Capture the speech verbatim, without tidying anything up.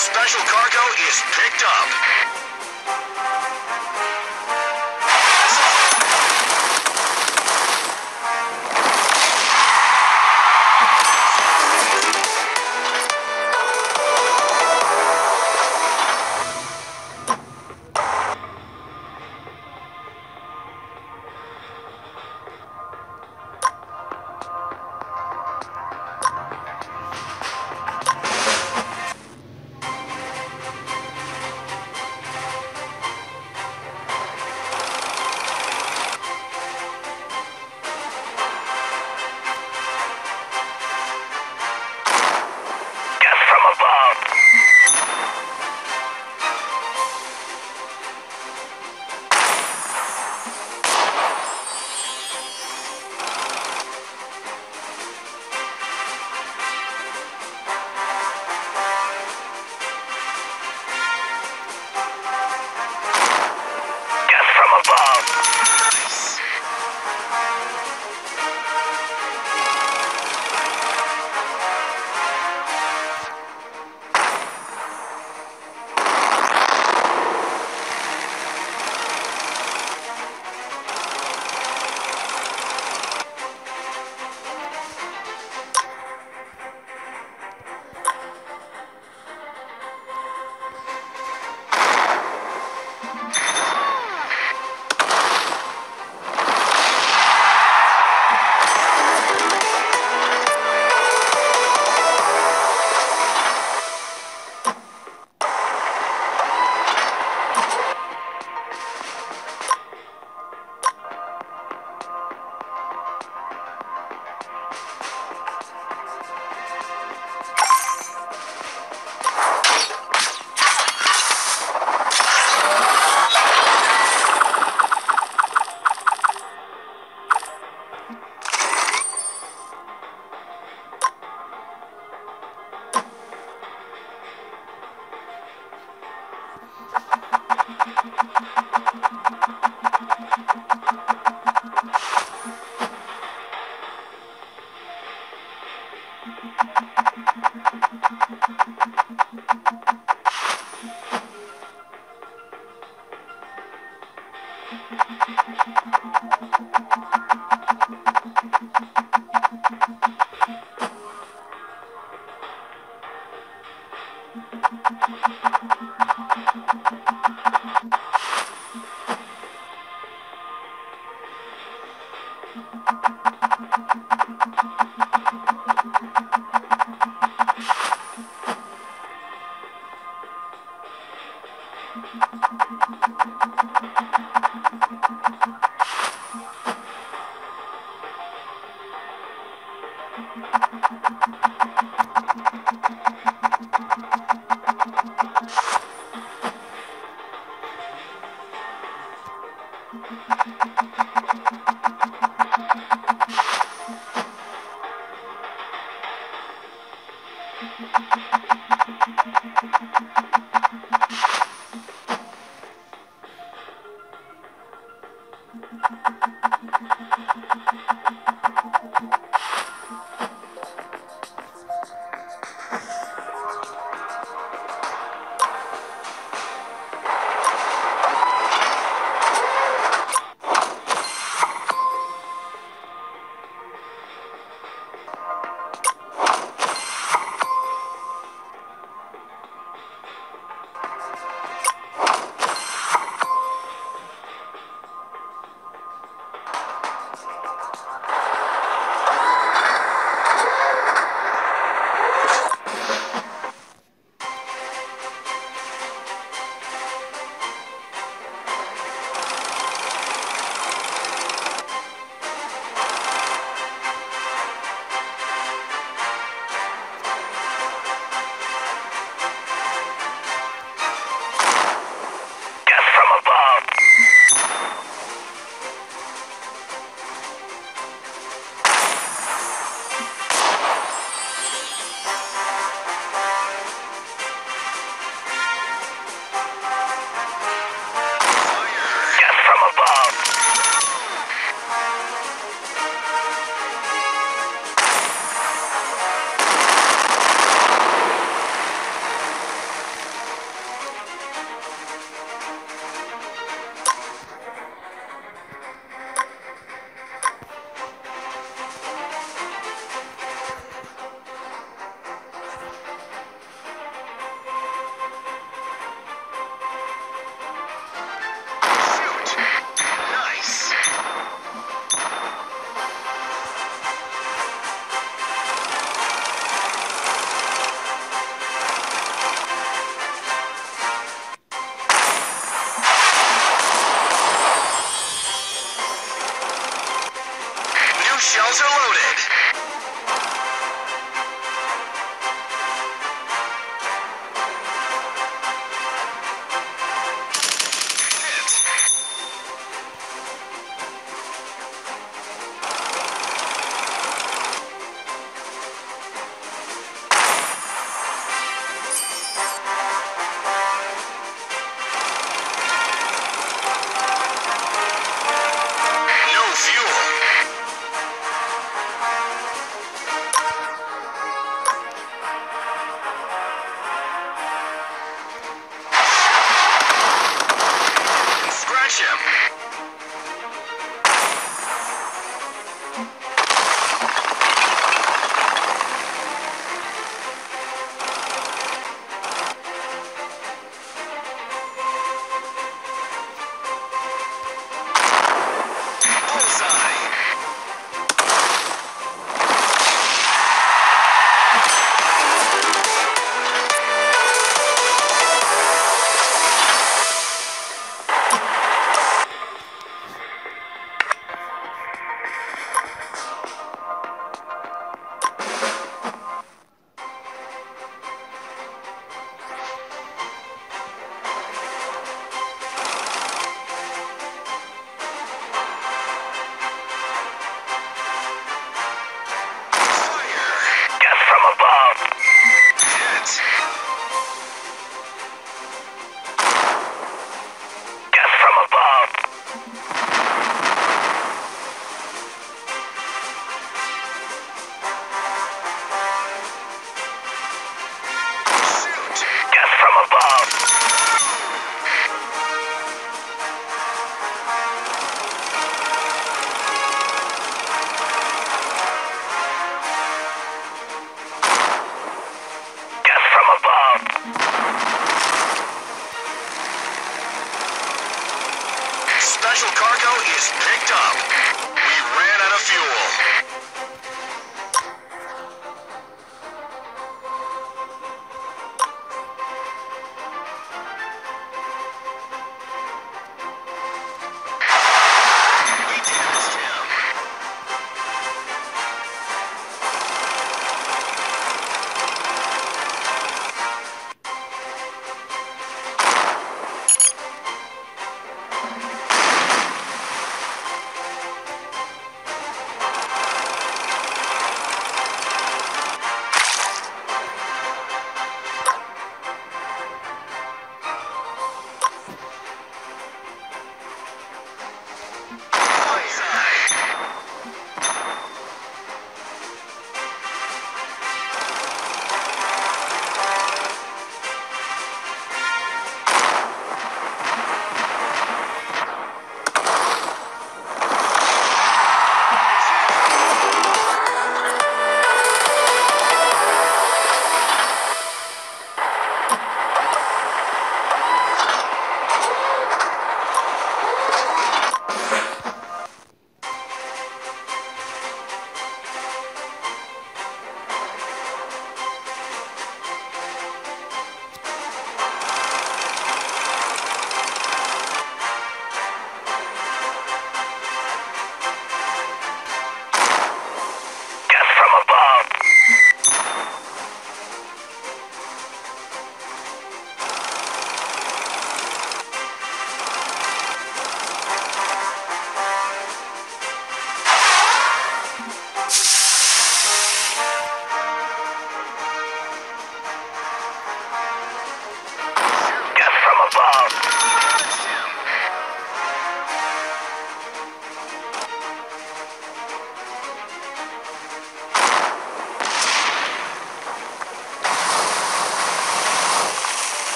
Special cargo is picked up.